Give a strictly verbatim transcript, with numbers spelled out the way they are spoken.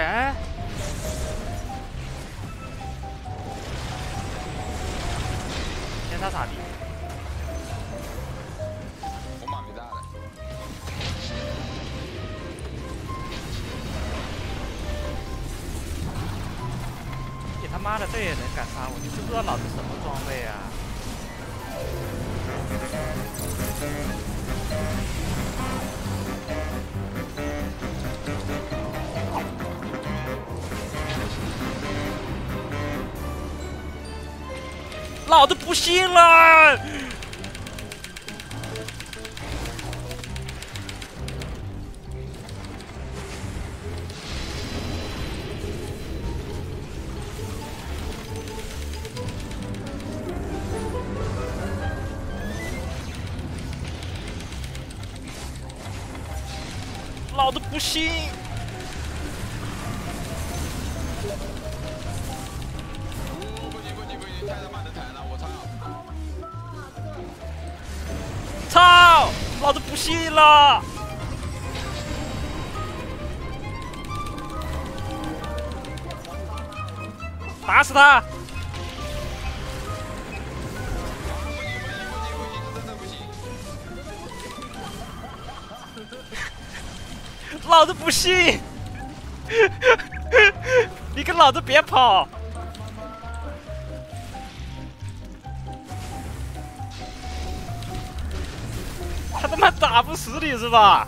嘅？先打塔比。我马没带了。你他妈的这也能敢杀我？你知不知道老子什么装备啊？ 老子不信了！老子不信！ 操！老子不信了！打死他！老子不信！你跟老子别跑！ 他他妈打不死你是吧？